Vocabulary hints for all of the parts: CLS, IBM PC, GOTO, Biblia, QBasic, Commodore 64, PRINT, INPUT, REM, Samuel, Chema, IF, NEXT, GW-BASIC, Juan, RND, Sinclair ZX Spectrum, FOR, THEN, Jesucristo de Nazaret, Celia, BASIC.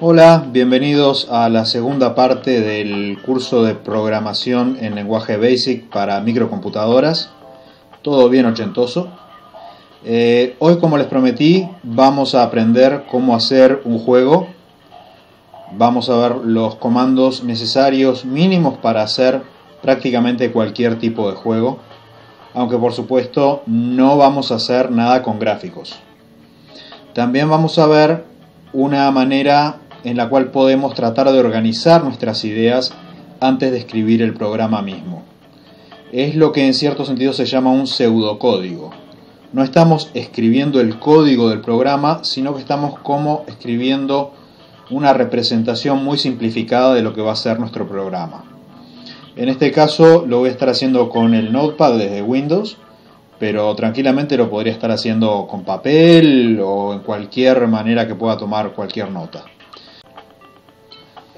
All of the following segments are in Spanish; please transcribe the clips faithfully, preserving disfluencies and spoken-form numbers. Hola, bienvenidos a la segunda parte del curso de programación en lenguaje BASIC para microcomputadoras. Todo bien ochentoso. Eh, hoy, como les prometí, vamos a aprender cómo hacer un juego. Vamos a ver los comandos necesarios mínimos para hacer prácticamente cualquier tipo de juego. Aunque, por supuesto, no vamos a hacer nada con gráficos. También vamos a ver una manera en la cual podemos tratar de organizar nuestras ideas antes de escribir el programa mismo. Es lo que en cierto sentido se llama un pseudocódigo. No estamos escribiendo el código del programa, sino que estamos como escribiendo una representación muy simplificada de lo que va a ser nuestro programa. En este caso lo voy a estar haciendo con el Notepad desde Windows, pero tranquilamente lo podría estar haciendo con papel o en cualquier manera que pueda tomar cualquier nota.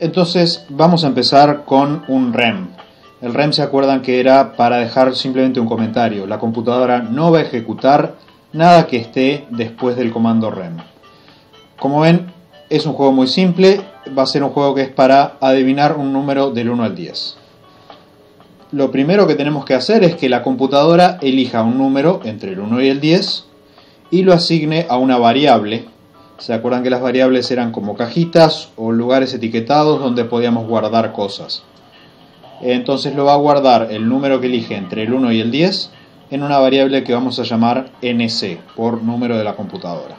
Entonces vamos a empezar con un R E M. El R E M, se acuerdan que era para dejar simplemente un comentario. La computadora no va a ejecutar nada que esté después del comando R E M. Como ven, es un juego muy simple. Va a ser un juego que es para adivinar un número del uno al diez. Lo primero que tenemos que hacer es que la computadora elija un número entre el uno y el diez y lo asigne a una variable. ¿Se acuerdan que las variables eran como cajitas o lugares etiquetados donde podíamos guardar cosas? Entonces lo va a guardar el número que elige entre el uno y el diez en una variable que vamos a llamar N C, por número de la computadora.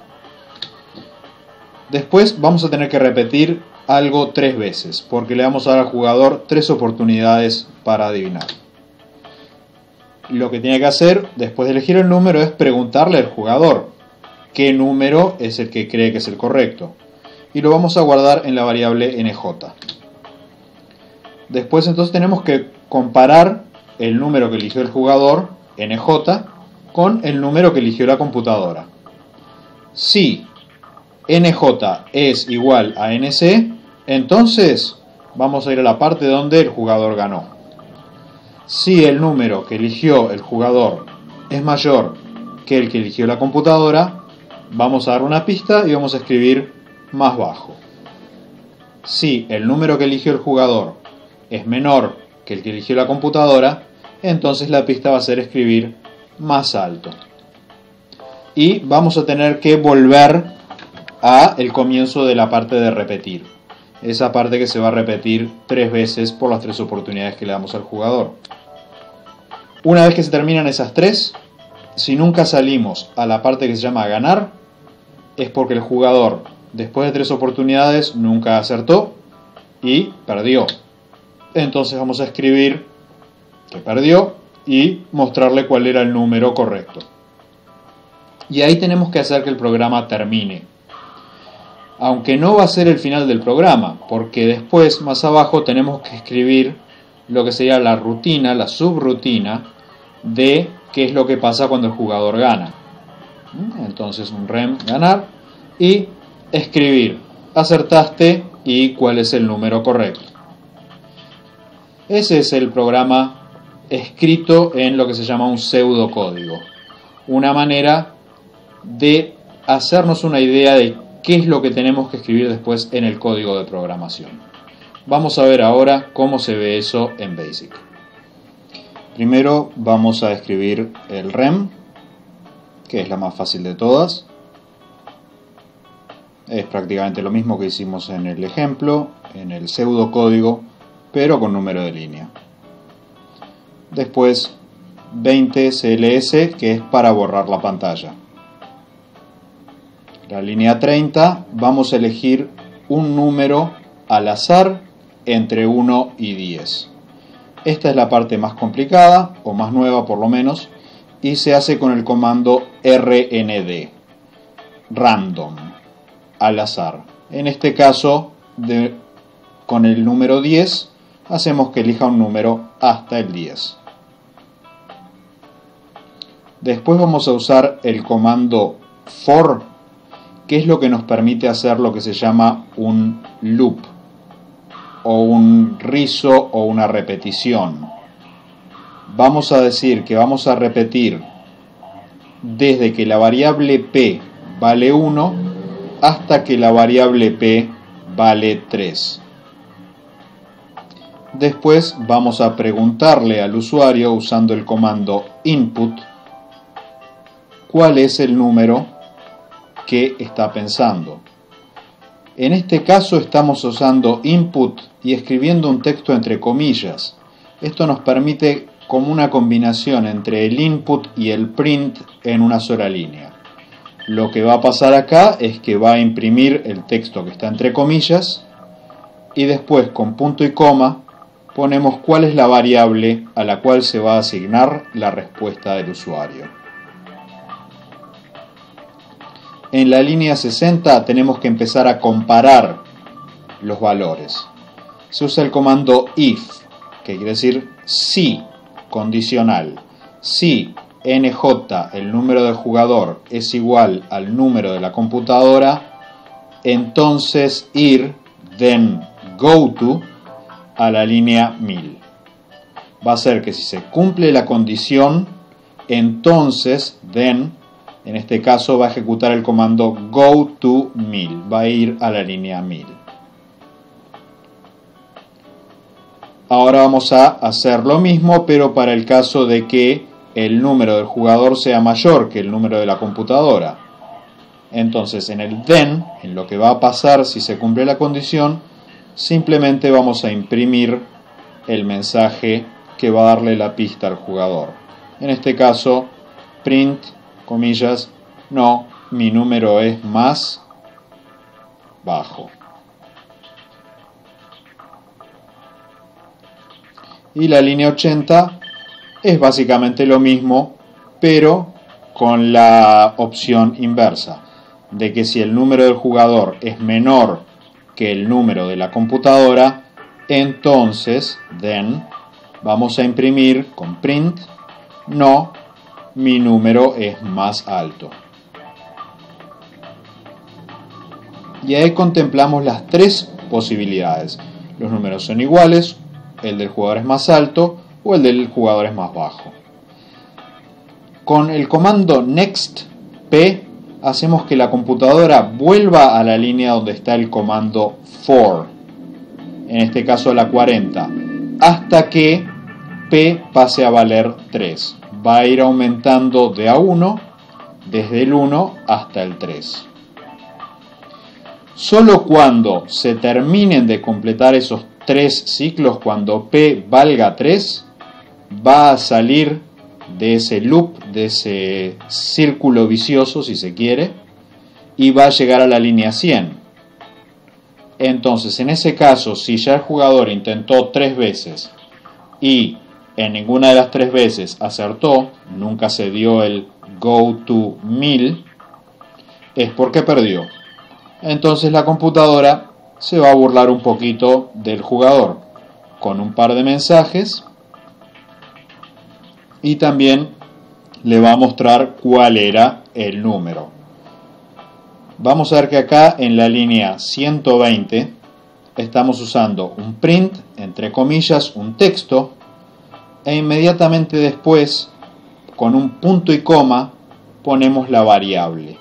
Después vamos a tener que repetir algo tres veces, porque le vamos a dar al jugador tres oportunidades para adivinar. Lo que tiene que hacer después de elegir el número es preguntarle al jugador qué número es el que cree que es el correcto, y lo vamos a guardar en la variable N J. Después entonces tenemos que comparar el número que eligió el jugador, N J, con el número que eligió la computadora. Si N J es igual a N C, entonces vamos a ir a la parte donde el jugador ganó. Si el número que eligió el jugador es mayor que el que eligió la computadora, vamos a dar una pista y vamos a escribir más bajo. Si el número que eligió el jugador es menor que el que eligió la computadora, entonces la pista va a ser escribir más alto. Y vamos a tener que volver a el comienzo de la parte de repetir, esa parte que se va a repetir tres veces por las tres oportunidades que le damos al jugador. Una vez que se terminan esas tres, si nunca salimos a la parte que se llama ganar, es porque el jugador, después de tres oportunidades, nunca acertó y perdió. Entonces vamos a escribir que perdió y mostrarle cuál era el número correcto. Y ahí tenemos que hacer que el programa termine. Aunque no va a ser el final del programa, porque después, más abajo, tenemos que escribir lo que sería la rutina, la subrutina, de qué es lo que pasa cuando el jugador gana. Entonces un R E M, ganar, y escribir, acertaste y cuál es el número correcto. Ese es el programa escrito en lo que se llama un pseudocódigo. Una manera de hacernos una idea de qué es lo que tenemos que escribir después en el código de programación. Vamos a ver ahora cómo se ve eso en BASIC. Primero vamos a escribir el R E M, que es la más fácil de todas. Es prácticamente lo mismo que hicimos en el ejemplo, en el pseudocódigo, pero con número de línea. Después veinte C L S, que es para borrar la pantalla. La línea treinta, vamos a elegir un número al azar entre uno y diez. Esta es la parte más complicada, o más nueva por lo menos, y se hace con el comando R N D, random, al azar. En este caso, de, con el número diez, hacemos que elija un número hasta el diez. Después vamos a usar el comando for, que es lo que nos permite hacer lo que se llama un loop, o un rizo, o una repetición. Vamos a decir que vamos a repetir desde que la variable p vale uno hasta que la variable p vale tres. Después vamos a preguntarle al usuario usando el comando input cuál es el número que está pensando. En este caso estamos usando input y escribiendo un texto entre comillas. Esto nos permite como una combinación entre el input y el print en una sola línea. Lo que va a pasar acá es que va a imprimir el texto que está entre comillas y después con punto y coma ponemos cuál es la variable a la cual se va a asignar la respuesta del usuario. En la línea sesenta tenemos que empezar a comparar los valores. Se usa el comando if, que quiere decir si, condicional. Si N J, el número del jugador, es igual al número de la computadora, entonces ir, then go to, a la línea mil. Va a ser que si se cumple la condición, entonces then, en este caso, va a ejecutar el comando go to mil, va a ir a la línea mil. Ahora vamos a hacer lo mismo, pero para el caso de que el número del jugador sea mayor que el número de la computadora. Entonces en el then, en lo que va a pasar si se cumple la condición, simplemente vamos a imprimir el mensaje que va a darle la pista al jugador. En este caso, print, comillas, no, mi número es más bajo. Y la línea ochenta es básicamente lo mismo, pero con la opción inversa, de que si el número del jugador es menor que el número de la computadora, entonces, then, vamos a imprimir con print, no, mi número es más alto. Y ahí contemplamos las tres posibilidades. Los números son iguales, el del jugador es más alto, o el del jugador es más bajo. Con el comando next p hacemos que la computadora vuelva a la línea donde está el comando for, en este caso la cuarenta, hasta que p pase a valer tres. Va a ir aumentando de a uno, desde el uno hasta el tres. Solo cuando se terminen de completar esos tres ciclos, cuando p valga tres, va a salir de ese loop, de ese círculo vicioso, si se quiere, y va a llegar a la línea cien. Entonces, en ese caso, si ya el jugador intentó tres veces y en ninguna de las tres veces acertó, nunca se dio el go to mil, es porque perdió. Entonces la computadora se va a burlar un poquito del jugador con un par de mensajes. Y también le va a mostrar cuál era el número. Vamos a ver que acá en la línea ciento veinte estamos usando un print, entre comillas, un texto, e inmediatamente después, con un punto y coma, ponemos la variable.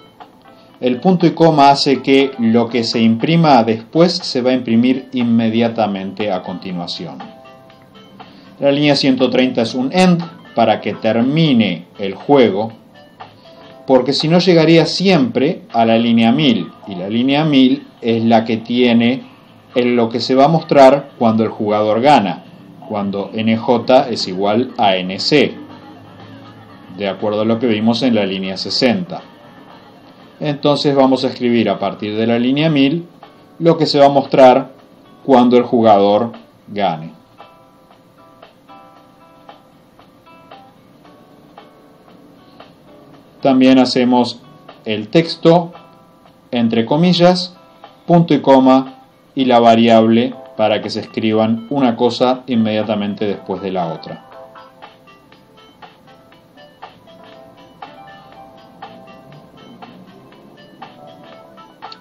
El punto y coma hace que lo que se imprima después se va a imprimir inmediatamente a continuación. La línea ciento treinta es un end, para que termine el juego, porque si no llegaría siempre a la línea mil, y la línea mil es la que tiene en lo que se va a mostrar cuando el jugador gana, cuando N J es igual a N C, de acuerdo a lo que vimos en la línea sesenta. Entonces vamos a escribir a partir de la línea mil lo que se va a mostrar cuando el jugador gane. También hacemos el texto, entre comillas, punto y coma y la variable para que se escriban una cosa inmediatamente después de la otra.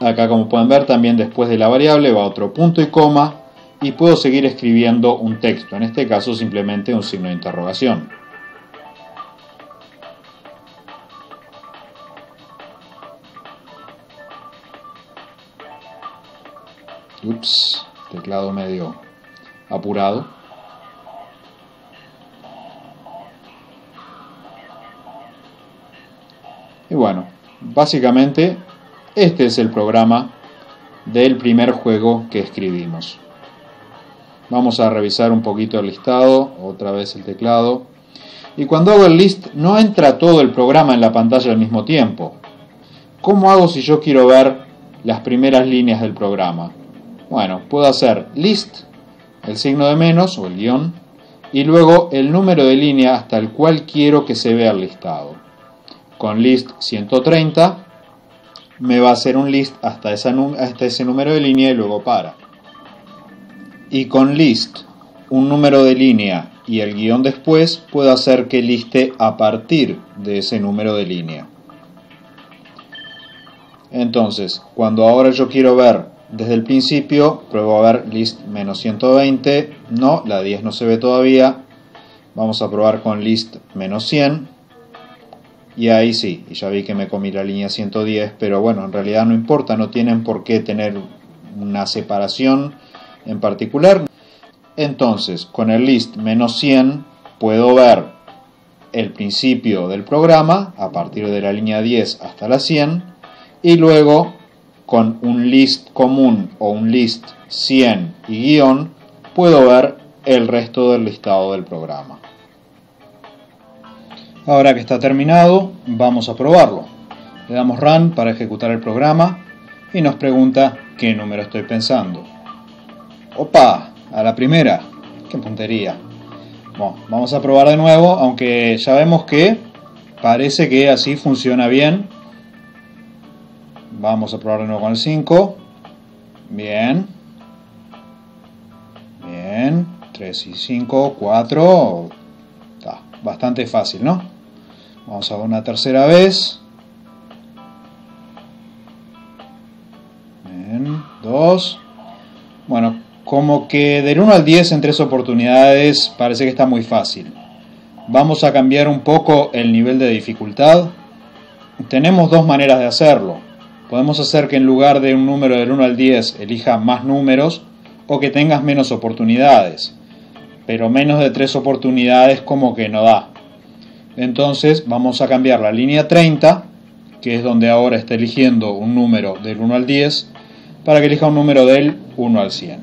Acá, como pueden ver, también después de la variable va otro punto y coma y puedo seguir escribiendo un texto, en este caso simplemente un signo de interrogación. Ups, teclado medio apurado. Y bueno, básicamente este es el programa del primer juego que escribimos. Vamos a revisar un poquito el listado, otra vez el teclado. Y cuando hago el list no entra todo el programa en la pantalla al mismo tiempo. ¿Cómo hago si yo quiero ver las primeras líneas del programa? Bueno, puedo hacer list, el signo de menos o el guión, y luego el número de línea hasta el cual quiero que se vea el listado. Con list ciento treinta me va a hacer un list hasta, esa hasta ese número de línea y luego para. Y con list, un número de línea y el guión después, puedo hacer que liste a partir de ese número de línea. Entonces, cuando ahora yo quiero ver desde el principio, pruebo a ver list menos ciento veinte, no, la diez no se ve todavía. Vamos a probar con list menos cien, y ahí sí, y ya vi que me comí la línea ciento diez, pero bueno, en realidad no importa, no tienen por qué tener una separación en particular. Entonces, con el list menos cien puedo ver el principio del programa a partir de la línea diez hasta la cien, y luego con un list común o un list cien y guión, puedo ver el resto del listado del programa. Ahora que está terminado, vamos a probarlo. Le damos run para ejecutar el programa y nos pregunta qué número estoy pensando. ¡Opa! A la primera. ¡Qué puntería! Bueno, vamos a probar de nuevo, aunque ya vemos que parece que así funciona bien. Vamos a probar de nuevo con el cinco. Bien. Bien. tres y cinco, cuatro. Está bastante fácil, ¿no? Vamos a una tercera vez. Bien. dos. Bueno, como que del uno al diez en tres oportunidades parece que está muy fácil. Vamos a cambiar un poco el nivel de dificultad. Tenemos dos maneras de hacerlo. Podemos hacer que en lugar de un número del uno al diez elija más números o que tengas menos oportunidades. Pero menos de tres oportunidades como que no da. Entonces vamos a cambiar la línea treinta, que es donde ahora está eligiendo un número del uno al diez, para que elija un número del uno al cien.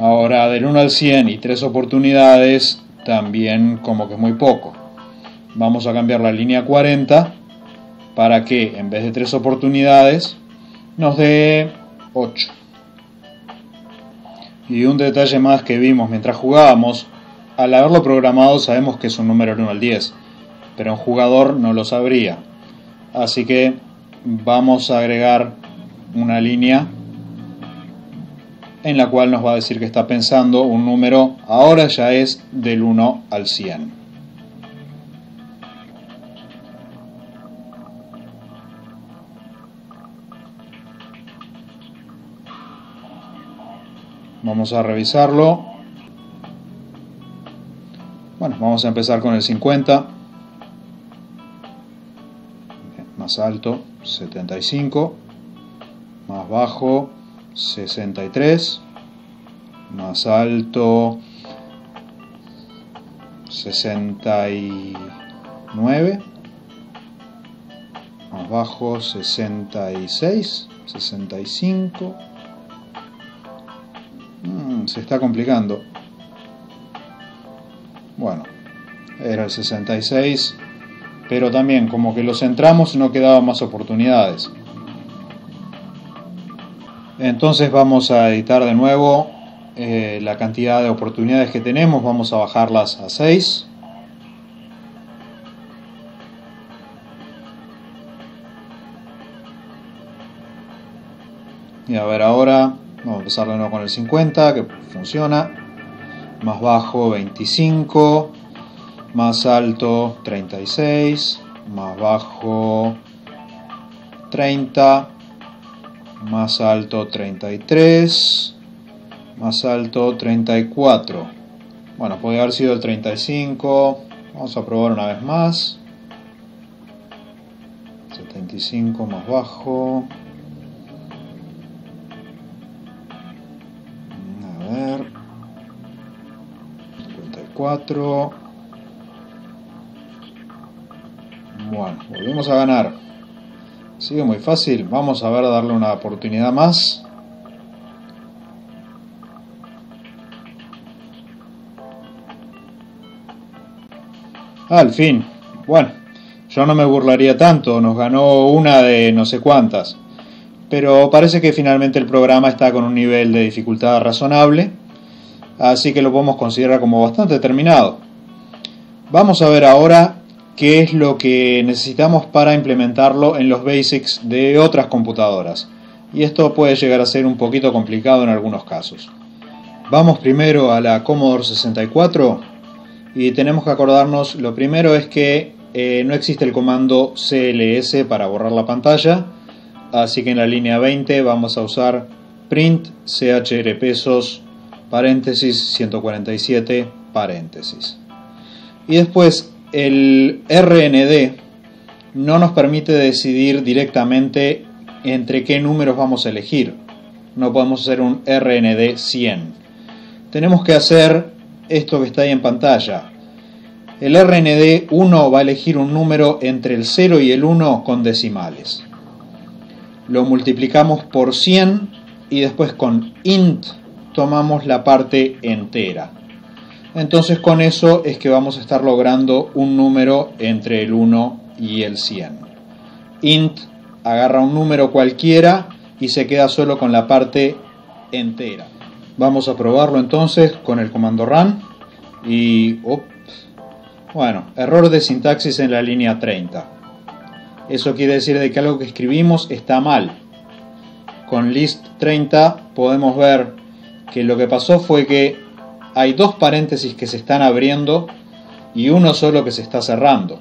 Ahora del uno al cien y tres oportunidades también como que es muy poco. Vamos a cambiar la línea cuarenta. Para que en vez de tres oportunidades nos dé ocho. Y un detalle más que vimos mientras jugábamos, al haberlo programado sabemos que es un número del uno al diez, pero un jugador no lo sabría. Así que vamos a agregar una línea en la cual nos va a decir que está pensando un número, ahora ya es del uno al cien. Vamos a revisarlo. Bueno, vamos a empezar con el cincuenta. Más alto, setenta y cinco. Más bajo, sesenta y tres. Más alto, sesenta y nueve. Más bajo, sesenta y seis. sesenta y cinco. Se está complicando. Bueno, era el sesenta y seis, pero también como que lo centramos no quedaban más oportunidades. Entonces vamos a editar de nuevo eh, la cantidad de oportunidades que tenemos. Vamos a bajarlas a seis. Y a ver ahora. Vamos a empezar de nuevo con el cincuenta, que funciona. Más bajo, veinticinco. Más alto, treinta y seis. Más bajo, treinta. Más alto, treinta y tres. Más alto, treinta y cuatro. Bueno, podría haber sido el treinta y cinco. Vamos a probar una vez más. setenta y cinco más bajo. cuatro. Bueno, volvemos a ganar. Sigue muy fácil. Vamos a ver, darle una oportunidad más. Al fin. Bueno, yo no me burlaría tanto. Nos ganó una de no sé cuántas. Pero parece que finalmente el programa está con un nivel de dificultad razonable, así que lo podemos considerar como bastante terminado. Vamos a ver ahora qué es lo que necesitamos para implementarlo en los basics de otras computadoras. Y esto puede llegar a ser un poquito complicado en algunos casos. Vamos primero a la Commodore sesenta y cuatro y tenemos que acordarnos, lo primero es que eh, no existe el comando C L S para borrar la pantalla. Así que en la línea veinte vamos a usar print chr pesos paréntesis ciento cuarenta y siete paréntesis. Y después el R N D no nos permite decidir directamente entre qué números vamos a elegir. No podemos hacer un R N D cien. Tenemos que hacer esto que está ahí en pantalla. El R N D uno va a elegir un número entre el cero y el uno con decimales. Lo multiplicamos por cien y después con int tomamos la parte entera. Entonces con eso es que vamos a estar logrando un número entre el uno y el cien. Int agarra un número cualquiera y se queda solo con la parte entera. Vamos a probarlo entonces con el comando run y... Oh, bueno, error de sintaxis en la línea treinta. Eso quiere decir de que algo que escribimos está mal. Con list treinta podemos ver que lo que pasó fue que hay dos paréntesis que se están abriendo y uno solo que se está cerrando.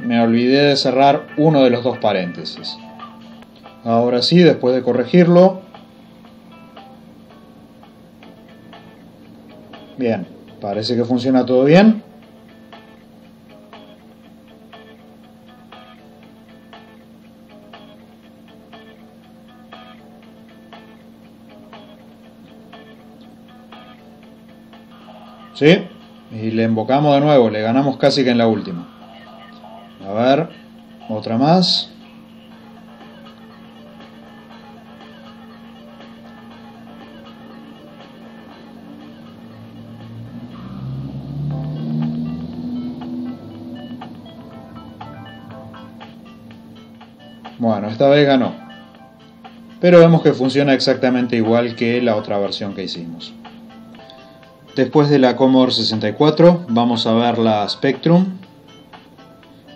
Me olvidé de cerrar uno de los dos paréntesis. Ahora sí, después de corregirlo. Bien, parece que funciona todo bien. Sí, y le embocamos de nuevo, le ganamos casi que en la última. A ver, otra más. Bueno, esta vez ganó. Pero vemos que funciona exactamente igual que la otra versión que hicimos. Después de la Commodore sesenta y cuatro vamos a ver la Spectrum,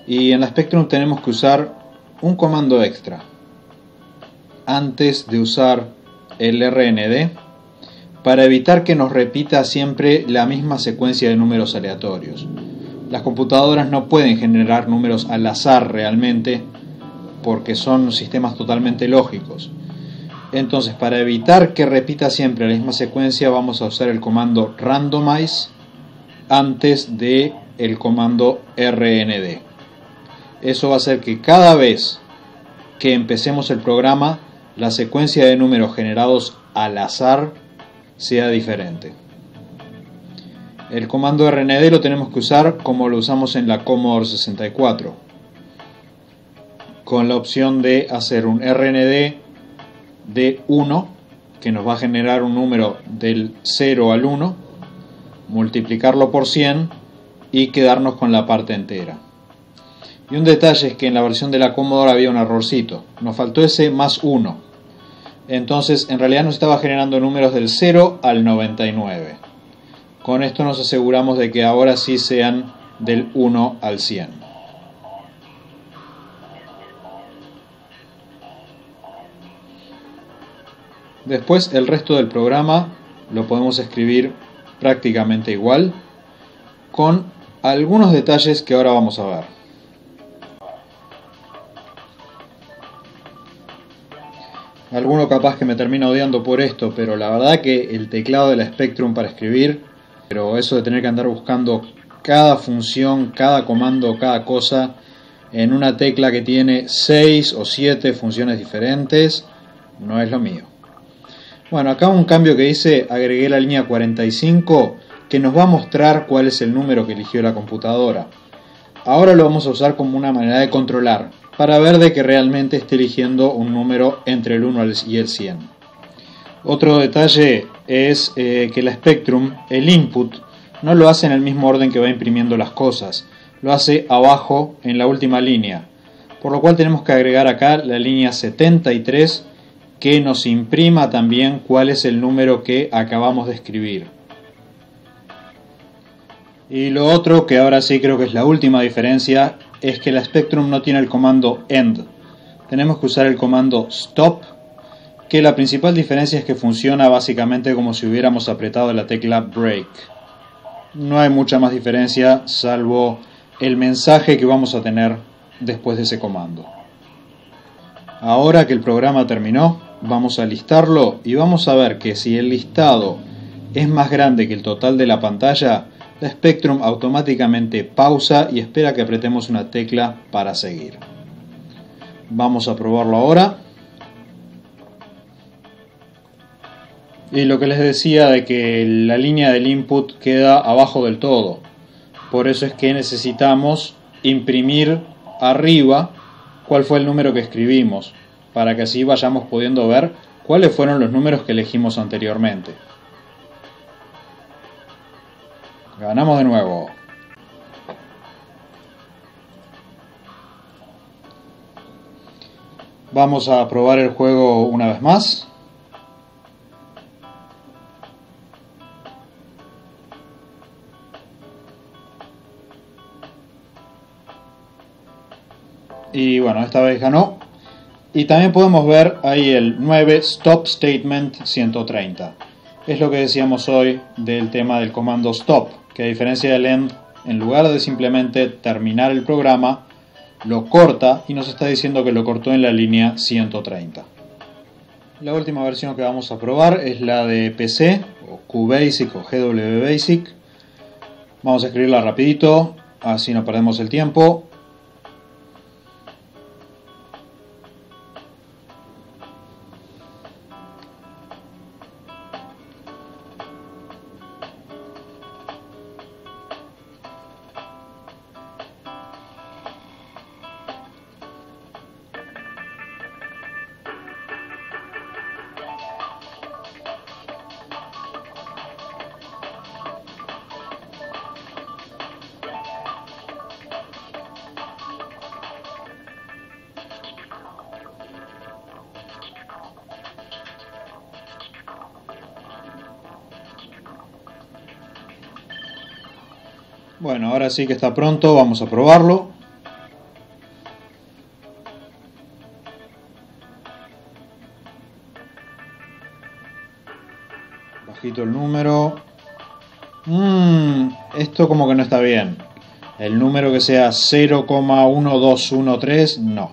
y en la Spectrum tenemos que usar un comando extra antes de usar el R N D para evitar que nos repita siempre la misma secuencia de números aleatorios. Las computadoras no pueden generar números al azar realmente porque son sistemas totalmente lógicos. Entonces, para evitar que repita siempre la misma secuencia, vamos a usar el comando randomize antes de el comando R N D. Eso va a hacer que cada vez que empecemos el programa, la secuencia de números generados al azar sea diferente. El comando R N D lo tenemos que usar como lo usamos en la Commodore sesenta y cuatro, con la opción de hacer un R N D de uno, que nos va a generar un número del cero al uno, multiplicarlo por cien y quedarnos con la parte entera. Y un detalle es que en la versión de la Commodore había un errorcito, nos faltó ese más uno, entonces en realidad nos estaba generando números del cero al noventa y nueve. Con esto nos aseguramos de que ahora sí sean del uno al cien. Después el resto del programa lo podemos escribir prácticamente igual, con algunos detalles que ahora vamos a ver. Alguno capaz que me termina odiando por esto, pero la verdad que el teclado de la Spectrum para escribir, pero eso de tener que andar buscando cada función, cada comando, cada cosa, en una tecla que tiene seis o siete funciones diferentes, no es lo mío. Bueno, acá un cambio que hice, agregué la línea cuarenta y cinco que nos va a mostrar cuál es el número que eligió la computadora. Ahora lo vamos a usar como una manera de controlar, para ver de que realmente esté eligiendo un número entre el uno y el cien. Otro detalle es eh, que la Spectrum, el input, no lo hace en el mismo orden que va imprimiendo las cosas, lo hace abajo en la última línea, por lo cual tenemos que agregar acá la línea setenta y tres que nos imprima también cuál es el número que acabamos de escribir. Y lo otro, que ahora sí creo que es la última diferencia, es que la Spectrum no tiene el comando end, tenemos que usar el comando stop, que la principal diferencia es que funciona básicamente como si hubiéramos apretado la tecla break. No hay mucha más diferencia salvo el mensaje que vamos a tener después de ese comando. Ahora que el programa terminó, vamos a listarlo y vamos a ver que si el listado es más grande que el total de la pantalla, la Spectrum automáticamente pausa y espera que apretemos una tecla para seguir. Vamos a probarlo ahora. Y lo que les decía de que la línea del input queda abajo del todo. Por eso es que necesitamos imprimir arriba cuál fue el número que escribimos, para que así vayamos pudiendo ver cuáles fueron los números que elegimos anteriormente. Ganamos de nuevo. Vamos a probar el juego una vez más. Y bueno, esta vez ganó. Y también podemos ver ahí el nueve Stop Statement ciento treinta. Es lo que decíamos hoy del tema del comando Stop, que a diferencia del End, en lugar de simplemente terminar el programa, lo corta y nos está diciendo que lo cortó en la línea ciento treinta. La última versión que vamos a probar es la de P C, o QBasic o GWBasic. Vamos a escribirla rapidito, así no perdemos el tiempo. Bueno, ahora sí que está pronto, vamos a probarlo. Bajito el número. Mmm, esto como que no está bien. El número que sea cero coma uno dos uno tres, no.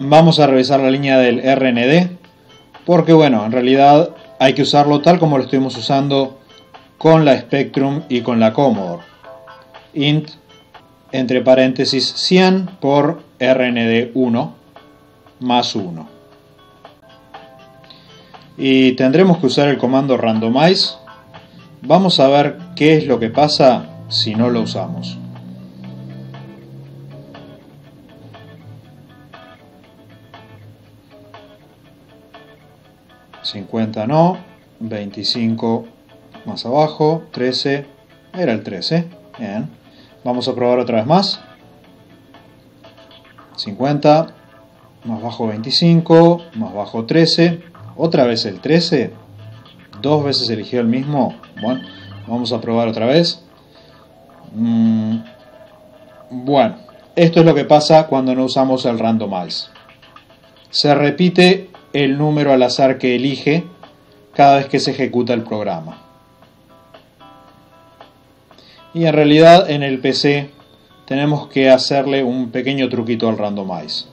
Vamos a revisar la línea del R N D, porque bueno, en realidad hay que usarlo tal como lo estuvimos usando con la Spectrum y con la Commodore. Int, entre paréntesis, cien por R N D uno más uno. Y tendremos que usar el comando randomize. Vamos a ver qué es lo que pasa si no lo usamos. cincuenta no, veinticinco más abajo, trece, era el trece, bien. Vamos a probar otra vez más. cincuenta, más bajo veinticinco, más bajo trece. Otra vez el trece. Dos veces eligió el mismo. Bueno, vamos a probar otra vez. Mm, bueno, esto es lo que pasa cuando no usamos el randomize. Se repite el número al azar que elige cada vez que se ejecuta el programa. Y en realidad en el P C tenemos que hacerle un pequeño truquito al randomize.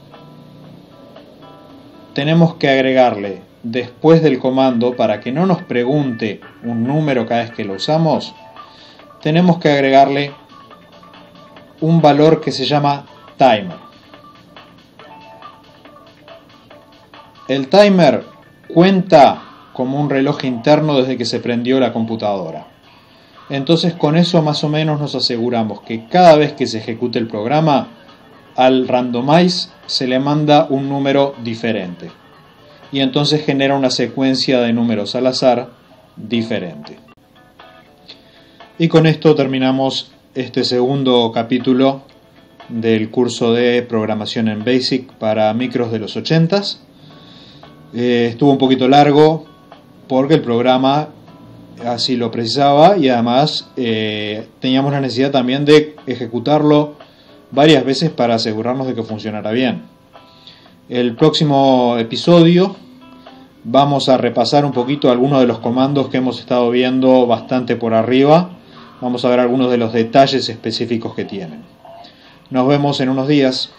Tenemos que agregarle después del comando, para que no nos pregunte un número cada vez que lo usamos, tenemos que agregarle un valor que se llama timer. El timer cuenta como un reloj interno desde que se prendió la computadora. Entonces con eso más o menos nos aseguramos que cada vez que se ejecute el programa, al randomize se le manda un número diferente. Y entonces genera una secuencia de números al azar diferente. Y con esto terminamos este segundo capítulo del curso de programación en BASIC para micros de los ochentas. Eh, estuvo un poquito largo porque el programa así lo precisaba y además eh, teníamos la necesidad también de ejecutarlo varias veces para asegurarnos de que funcionara bien. El próximo episodio vamos a repasar un poquito algunos de los comandos que hemos estado viendo bastante por arriba. Vamos a ver algunos de los detalles específicos que tienen. Nos vemos en unos días.